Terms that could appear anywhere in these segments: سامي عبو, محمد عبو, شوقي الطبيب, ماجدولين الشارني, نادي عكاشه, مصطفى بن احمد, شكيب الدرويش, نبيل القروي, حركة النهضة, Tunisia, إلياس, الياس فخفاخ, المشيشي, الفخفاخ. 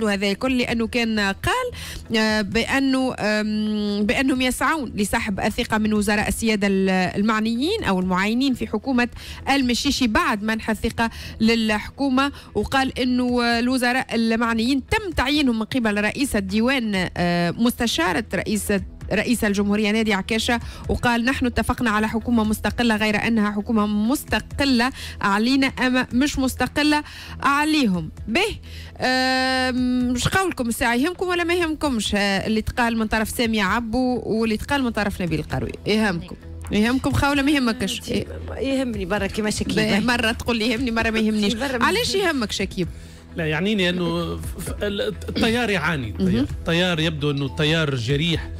له هذا الكل لأنه كان قال بأنهم يسعون لسحب الثقة من وزراء السيادة المعنيين أو المعينين في حكومة المشيشي بعد منح الثقة للحكومة، وقال أنه الوزراء المعنيين تم تعيينهم من قبل رئيسة ديوان مستشارة رئيس الجمهورية نادي عكاشه، وقال نحن اتفقنا على حكومة مستقلة غير أنها حكومة مستقلة علينا أما مش مستقلة عليهم. به مش قولكم الساعة يهمكم ولا ما يهمكمش اللي تقال من طرف سامي عبو واللي تقال من طرف نبيل القروي؟ يهمكم خاوله ما يهمكش؟ يهمني برا كيما شكيب، مرة تقول لي يهمني مرة ما يهمنيش. علاش يهمك شكيب؟ لا يعنيني أنه الطيار يعاني، الطيار يبدو أنه الطيار جريح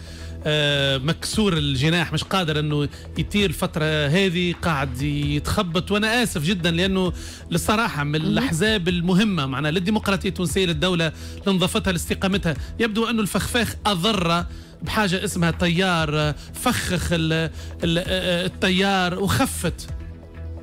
مكسور الجناح، مش قادر انه يطير. الفترة هذه قاعد يتخبط، وانا اسف جدا لانه للصراحة من الاحزاب المهمة معنا للديمقراطية التونسية، للدولة لنظافتها لاستقامتها. يبدو انه الفخفاخ اضر بحاجة اسمها طيار، فخخ الطيار وخفت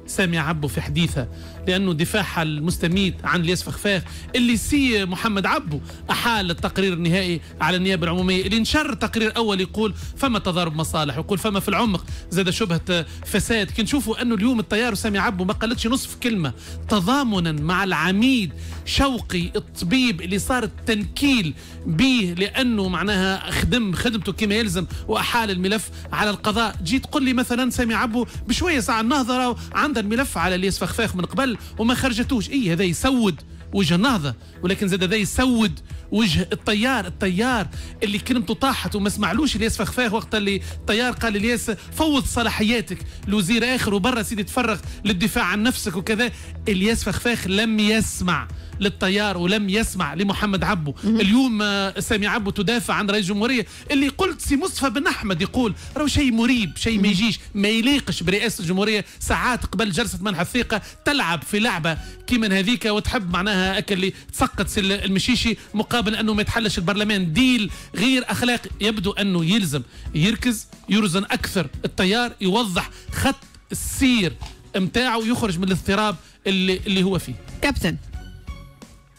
سامي عبو في حديثه لانه دفاعها المستميت عن الياس فخفاخ اللي سي محمد عبو احال التقرير النهائي على النيابه العموميه اللي نشر تقرير اول يقول فما تضارب مصالح، يقول فما في العمق زاد شبهه فساد. كي نشوفوا انه اليوم الطيار سامي عبو ما قالتش نصف كلمه تضامنا مع العميد شوقي الطبيب اللي صار التنكيل به لانه معناها خدمته كما يلزم واحال الملف على القضاء. جيت قل لي مثلا سامي عبو بشويه ساعه النهضه عندها الملف على الياس فخفاخ من قبل وما خرجتوش. اي هذا يسود وجه النهضه، ولكن زاد هذا يسود وجه الطيار، الطيار اللي كلمته طاحت وما سمعلوش الياس فخفاخ وقت اللي الطيار قال الياس فوض صلاحياتك لوزير اخر وبرا سيدي تفرغ للدفاع عن نفسك وكذا. الياس فخفاخ لم يسمع للطيار ولم يسمع لمحمد عبو. اليوم سامي عبو تدافع عن رئيس الجمهورية اللي قلت سي مصطفى بن احمد يقول راهو شيء مريب، شيء ما يجيش، ما يليقش برئاسة الجمهورية ساعات قبل جلسة منح الثقة تلعب في لعبة كيما هذيك وتحب معناها اكل اللي تسقط المشيشي مقابل انه ما يتحلش البرلمان. ديل غير اخلاقي. يبدو انه يلزم يركز، يرزن اكثر، الطيار يوضح خط السير نتاعو ويخرج من الاضطراب اللي هو فيه. كابتن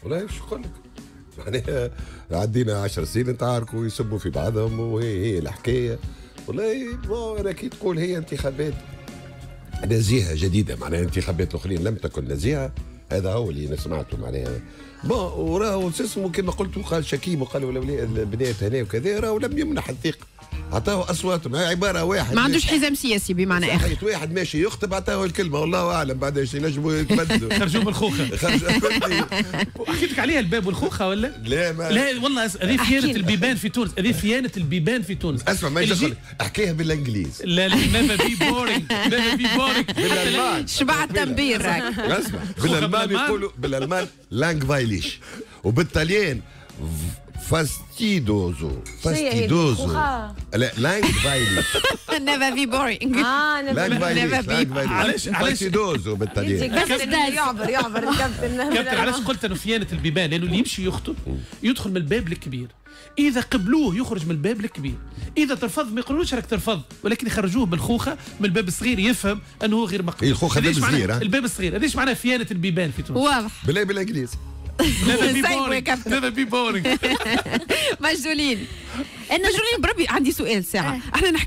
والله شو نقول لك؟ معناها عدينا 10 سنين تعاركوا يسبوا في بعضهم وهي الحكايه. والله انا كي تقول هي انتخابات نزيهه جديده، معناها انتخابات الاخرين لم تكن نزيهه، هذا هو اللي انا سمعته معناها. بون وراهو اسمه كما قلت وقال شكيب وقال البنات هنا وكذا، راهو لم يمنح الثقه، عطاه اصواتهم. هي عباره واحد ما عندوش حزام سياسي بمعنى اخر، واحد ماشي يخطب عطاه الكلمه والله اعلم بعد ايش ينجموا يتبدلوا. خرجوا بالخوخه، حكيتك عليها الباب والخوخه ولا؟ لا ما لا والله هذه خيانه البيبان في تونس، هذه خيانه البيبان في تونس. اسمع ما يدخل احكيها بالانجليز. لا لا ما بي بورينج، ما بي بورينج، شبعت تنبير راك. اسمع بالالمان يقولوا بالالمان لانج فايليش، وبالطليان فاستيدوزو، فاستيدوزو لا لانج فايليش نيفر بي بورينج. لانج فايليش فاستيدوزو بالطليان. يعبر كابتن. علاش قلت انه خيانه البيبان؟ لانه اللي يمشي يخطب يدخل من الباب الكبير، إذا قبلوه يخرج من الباب الكبير، إذا ترفض ما يقولولوش راك ترفض، ولكن يخرجوه بالخوخة من الباب الصغير يفهم أنه هو غير مقبول. الخوخة باب صغير، الباب الصغير، هذيش معناها خيانة البيبان في تونس. واضح. بالله بالإنجليزي. نيفر بي بورينج. مجدولين. مجدولين بربي عندي سؤال ساعة، احنا نحكي